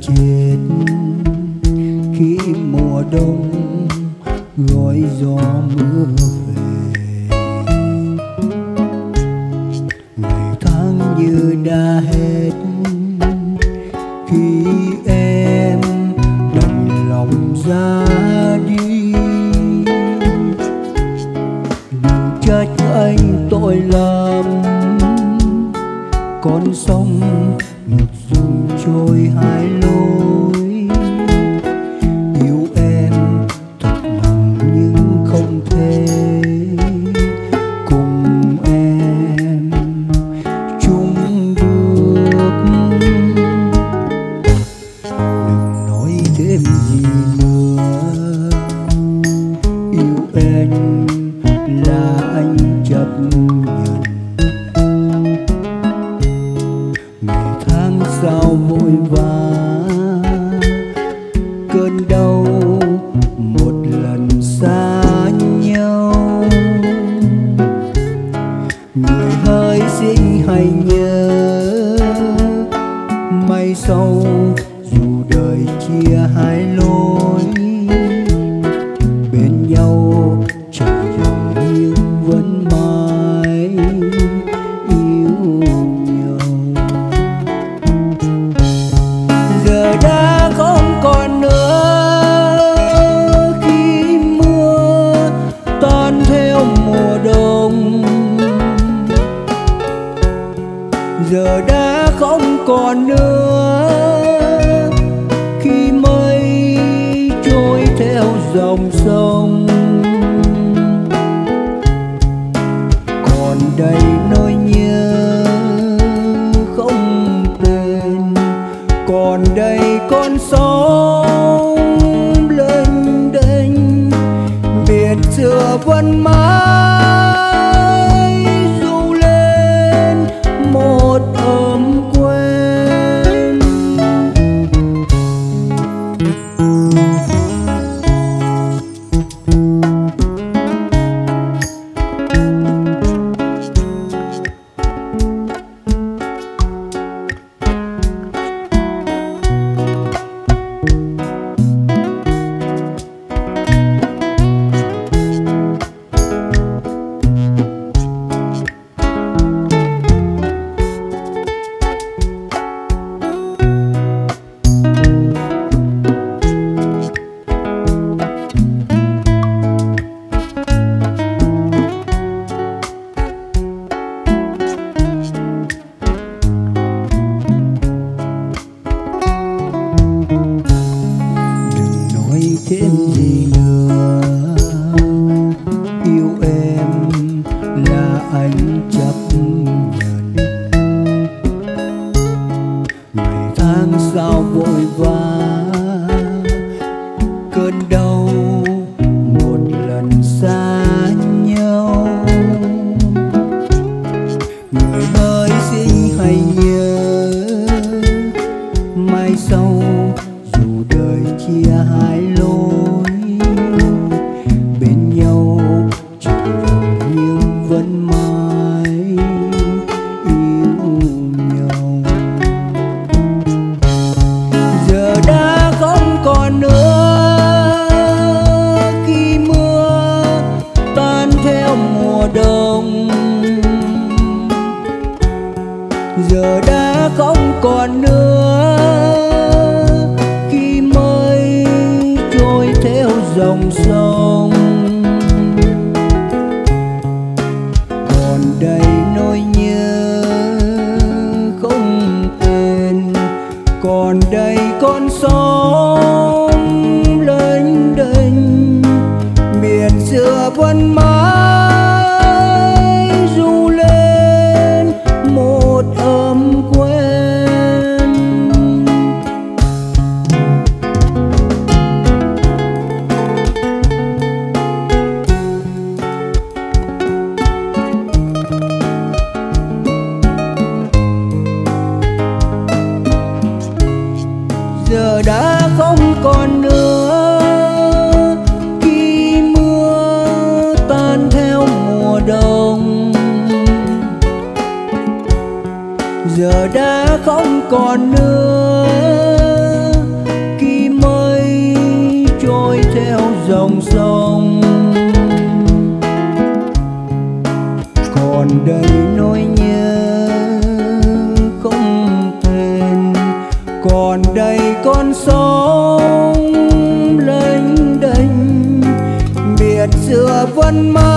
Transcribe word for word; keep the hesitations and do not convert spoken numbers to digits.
chết khi mùa đông gọi gió mưa về. Ngày tháng như đã hết khi em đành lòng ra đi. Đừng trách anh tội lầm, con sông một dòng trôi hai lối. Yêu em thật lòng nhưng không thể cùng em chung bước. Đừng nói thêm gì nữa, yêu em là anh chấp nhận. Sao vội vã cơn đau một lần xa nhau, người hỡi xin hãy nhớ mai sau dù đời chia hai lối bên nhau chẳng dừng nhưng vẫn mãi yêu. Đã không còn nữa khi mưa tan theo mùa đông, giờ đã không còn nữa khi mây trôi theo dòng sông. Còn đây nỗi nhớ không tên, còn đây con sóng lênh đênh, biển xưa vẫn mãi du lên một ấm quen. Thêm gì nữa, yêu em là anh chấp nhận. Ngày tháng sao vội vã cơn đau một lần xa nhau, người ơi xin hãy nhớ mai sau dù đời chia hai lối bên nhau chẳng dừng nhưng vẫn mãi yêu nhau. Giờ đã không còn nữa khi mưa tan theo mùa đông, giờ đã không còn nữa theo dòng sông. Còn đây nỗi nhớ không tên, còn đây con sóng lênh đênh, biển xưa vẫn mãi du lên một ấm quen. Giờ đã không còn nữa khi mưa tan theo mùa đông, giờ đã không còn nữa trọn đời nỗi nhớ không quên. Còn đây con sống lênh đênh, biệt xưa vẫn mơ